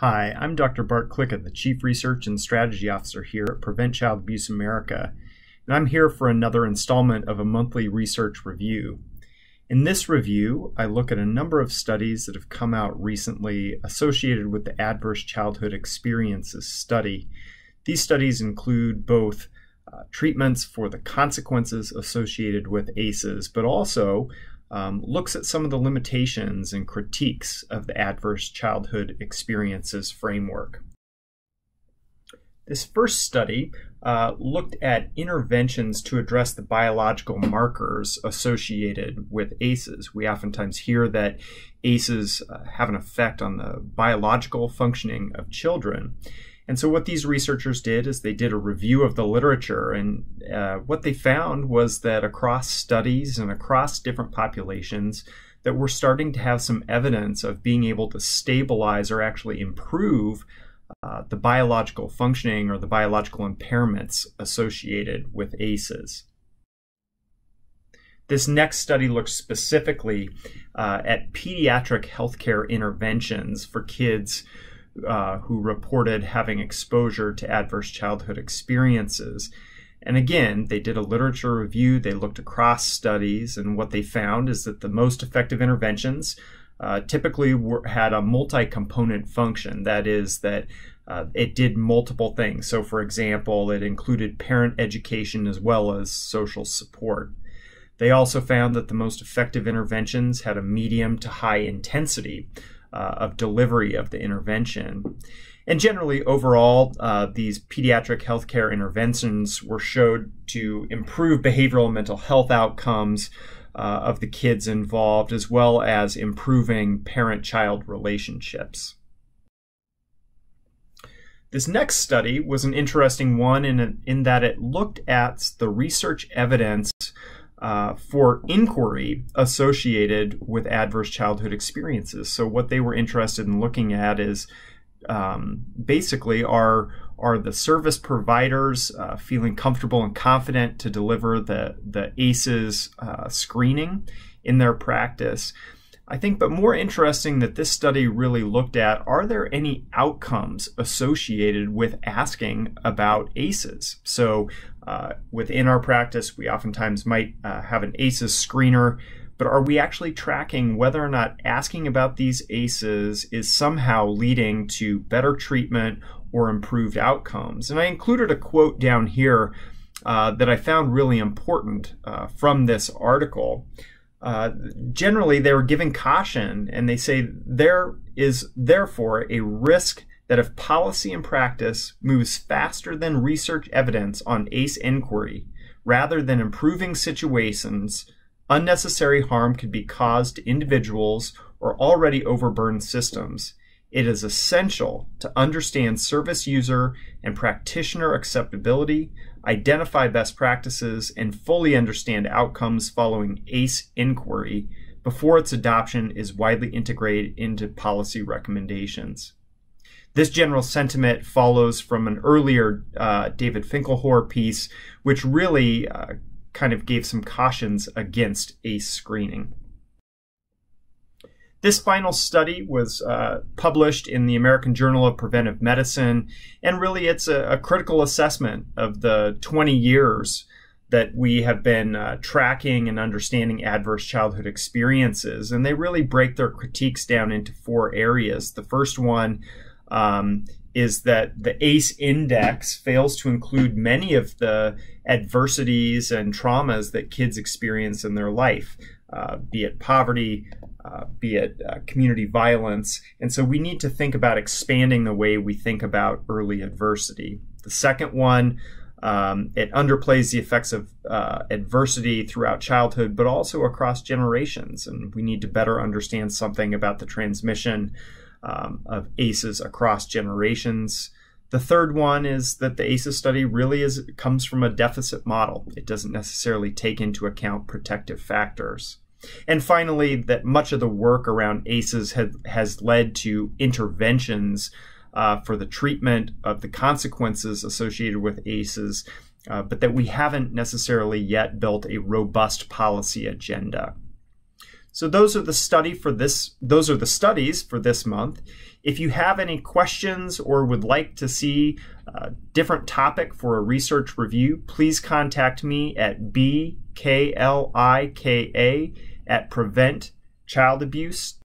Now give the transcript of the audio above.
Hi, I'm Dr. Bart Klika, the Chief Research and Strategy Officer here at Prevent Child Abuse America, and I'm here for another installment of a monthly research review. In this review, I look at a number of studies that have come out recently associated with the Adverse Childhood Experiences study. These studies include both treatments for the consequences associated with ACEs, but also looks at some of the limitations and critiques of the Adverse Childhood Experiences framework. This first study looked at interventions to address the biological markers associated with ACEs. We oftentimes hear that ACEs have an effect on the biological functioning of children. And so what these researchers did is they did a review of the literature, and what they found was that across studies and across different populations that we're starting to have some evidence of being able to stabilize or actually improve the biological functioning or the biological impairments associated with ACEs. This next study looks specifically at pediatric healthcare interventions for kids who reported having exposure to adverse childhood experiences. And again, they did a literature review, they looked across studies, and what they found is that the most effective interventions typically had a multi-component function. That is, that it did multiple things. So for example, it included parent education as well as social support. They also found that the most effective interventions had a medium to high intensity of delivery of the intervention. And generally, overall, these pediatric healthcare interventions were shown to improve behavioral and mental health outcomes of the kids involved, as well as improving parent-child relationships. This next study was an interesting one in that it looked at the research evidence for inquiry associated with adverse childhood experiences. So what they were interested in looking at is basically are the service providers feeling comfortable and confident to deliver the ACEs screening in their practice. I think, but more interesting that this study really looked at, are there any outcomes associated with asking about ACEs? So within our practice, we oftentimes might have an ACEs screener, but are we actually tracking whether or not asking about these ACEs is somehow leading to better treatment or improved outcomes? And I included a quote down here that I found really important from this article. Generally, they were giving caution, and they say, there is therefore a risk that if policy and practice moves faster than research evidence on ACE inquiry, rather than improving situations, unnecessary harm could be caused to individuals or already overburdened systems. It is essential to understand service user and practitioner acceptability, identify best practices, and fully understand outcomes following ACE inquiry before its adoption is widely integrated into policy recommendations. This general sentiment follows from an earlier David Finkelhor piece, which really kind of gave some cautions against ACE screening. This final study was published in the American Journal of Preventive Medicine, and really it's a critical assessment of the 20 years that we have been tracking and understanding adverse childhood experiences, and they really break their critiques down into four areas. The first one is that the ACE index fails to include many of the adversities and traumas that kids experience in their life, be it poverty, be it community violence. And so we need to think about expanding the way we think about early adversity. The second one, it underplays the effects of adversity throughout childhood, but also across generations. And we need to better understand something about the transmission of ACEs across generations. The third one is that the ACEs study really comes from a deficit model. It doesn't necessarily take into account protective factors. And finally, that much of the work around ACEs has led to interventions for the treatment of the consequences associated with ACEs, but that we haven't necessarily yet built a robust policy agenda. So those are the studies for this month. If you have any questions or would like to see a different topic for a research review, please contact me at bklika@preventchildabuse.org.